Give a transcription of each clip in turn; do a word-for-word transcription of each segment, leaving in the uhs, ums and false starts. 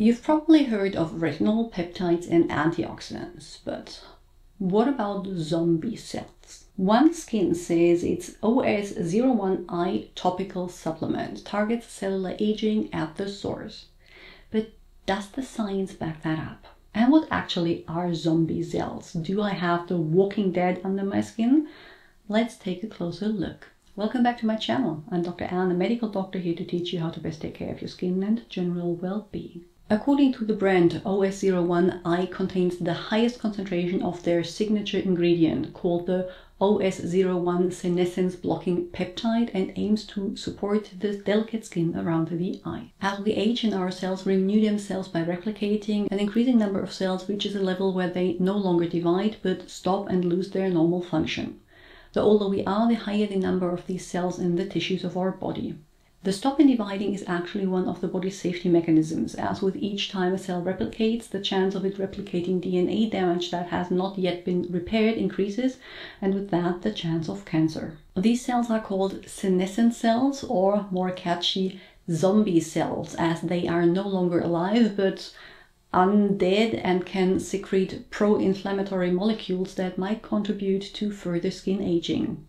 You've probably heard of retinol, peptides, and antioxidants, but what about zombie cells? OneSkin says its O S zero one E Y E topical supplement targets cellular aging at the source. But does the science back that up? And what actually are zombie cells? Do I have the Walking Dead under my skin? Let's take a closer look. Welcome back to my channel. I'm Doctor Anne, a medical doctor here to teach you how to best take care of your skin and general well-being. According to the brand, O S zero one E Y E contains the highest concentration of their signature ingredient called the O S zero one Senescence Blocking Peptide and aims to support the delicate skin around the eye. As we age and our cells renew themselves by replicating, an increasing number of cells reaches a level where they no longer divide but stop and lose their normal function. The older we are, the higher the number of these cells in the tissues of our body. The stop in dividing is actually one of the body's safety mechanisms, as with each time a cell replicates, the chance of it replicating D N A damage that has not yet been repaired increases, and with that, the chance of cancer. These cells are called senescent cells, or more catchy, zombie cells, as they are no longer alive, but undead and can secrete pro-inflammatory molecules that might contribute to further skin aging.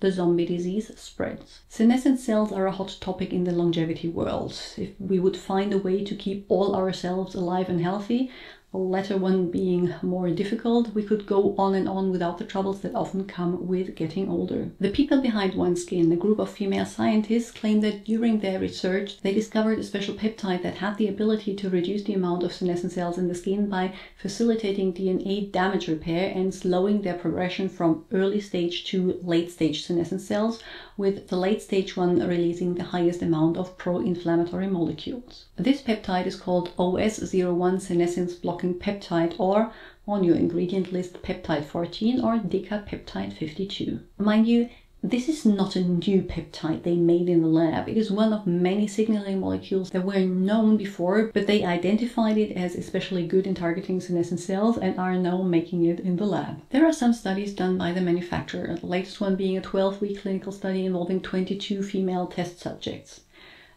The zombie disease spreads. Senescent cells are a hot topic in the longevity world. If we would find a way to keep all ourselves alive and healthy, the latter one being more difficult, we could go on and on without the troubles that often come with getting older. The people behind OneSkin, a group of female scientists, claim that during their research, they discovered a special peptide that had the ability to reduce the amount of senescent cells in the skin by facilitating D N A damage repair and slowing their progression from early stage to late stage senescent cells, with the late stage one releasing the highest amount of pro-inflammatory molecules. This peptide is called O S zero one Senescence Blocking Peptide, or on your ingredient list peptide fourteen or Decapeptide fifty-two. Mind you, this is not a new peptide they made in the lab. It is one of many signaling molecules that were known before, but they identified it as especially good in targeting senescent cells and are now making it in the lab. There are some studies done by the manufacturer, the latest one being a twelve-week clinical study involving twenty-two female test subjects.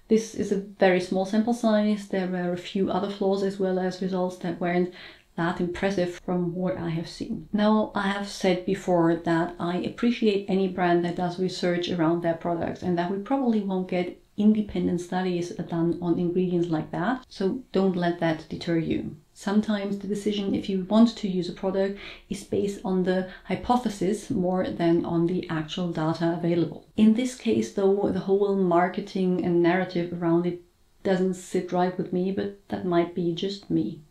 This is a very small sample size. There were a few other flaws as well as results that weren't that's impressive from what I have seen. Now, I have said before that I appreciate any brand that does research around their products and that we probably won't get independent studies done on ingredients like that, so don't let that deter you. Sometimes the decision if you want to use a product is based on the hypothesis more than on the actual data available. In this case, though, the whole marketing and narrative around it doesn't sit right with me, but that might be just me.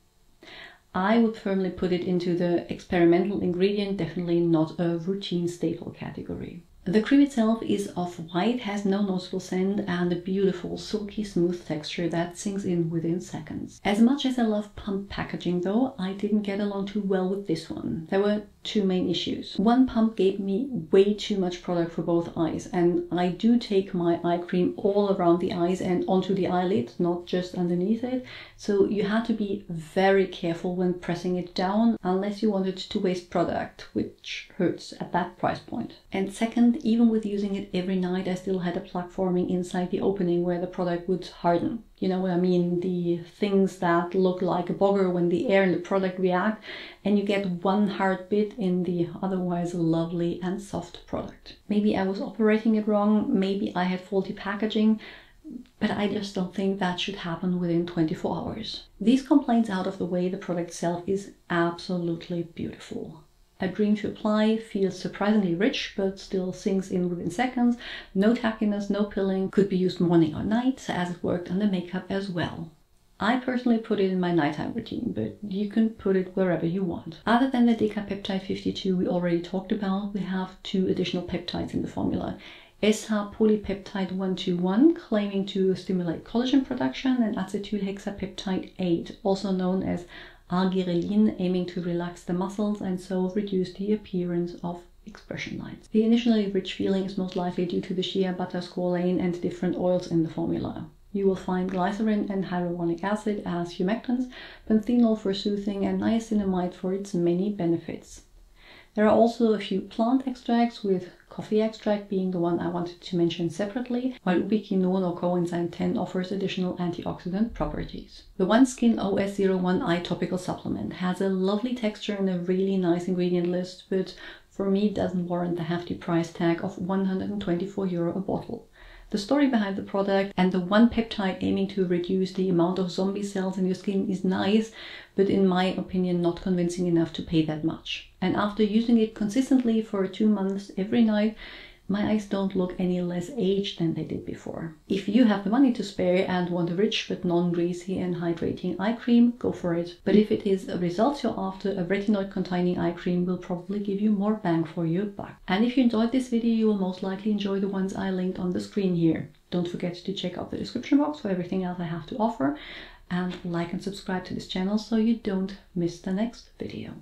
I would firmly put it into the experimental ingredient, definitely not a routine staple category. The cream itself is off-white, has no noticeable scent, and a beautiful silky smooth texture that sinks in within seconds. As much as I love pump packaging though, I didn't get along too well with this one. There were two main issues. One pump gave me way too much product for both eyes, and I do take my eye cream all around the eyes and onto the eyelid, not just underneath it, so you had to be very careful when pressing it down unless you wanted to waste product, which hurts at that price point. And second, even with using it every night, I still had a plug forming inside the opening where the product would harden. You know what I mean? The things that look like a bogger when the air and the product react, and you get one hard bit in the otherwise lovely and soft product. Maybe I was operating it wrong, maybe I had faulty packaging, but I just don't think that should happen within twenty-four hours. These complaints out of the way, the product itself is absolutely beautiful. A dream to apply, feels surprisingly rich, but still sinks in within seconds. No tackiness, no pilling, could be used morning or night, as it worked under makeup as well. I personally put it in my nighttime routine, but you can put it wherever you want. Other than the Decapeptide fifty-two we already talked about, we have two additional peptides in the formula. S H polypeptide one twenty-one, claiming to stimulate collagen production, and acetyl hexapeptide eight, also known as Argireline, aiming to relax the muscles and so reduce the appearance of expression lines. The initially rich feeling is most likely due to the shea butter, squalane, and different oils in the formula. You will find glycerin and hyaluronic acid as humectants, panthenol for soothing, and niacinamide for its many benefits. There are also a few plant extracts, with coffee extract being the one I wanted to mention separately, while ubiquinone or coenzyme ten offers additional antioxidant properties. The OneSkin O S zero one EYE topical supplement has a lovely texture and a really nice ingredient list, but for me doesn't warrant the hefty price tag of one hundred twenty-four euro a bottle. The story behind the product and the one peptide aiming to reduce the amount of zombie cells in your skin is nice, but in my opinion not convincing enough to pay that much. And after using it consistently for two months every night, my eyes don't look any less aged than they did before. If you have the money to spare and want a rich but non-greasy and hydrating eye cream, go for it. But if it is results you're after, a retinoid-containing eye cream will probably give you more bang for your buck. And if you enjoyed this video, you will most likely enjoy the ones I linked on the screen here. Don't forget to check out the description box for everything else I have to offer, and like and subscribe to this channel so you don't miss the next video.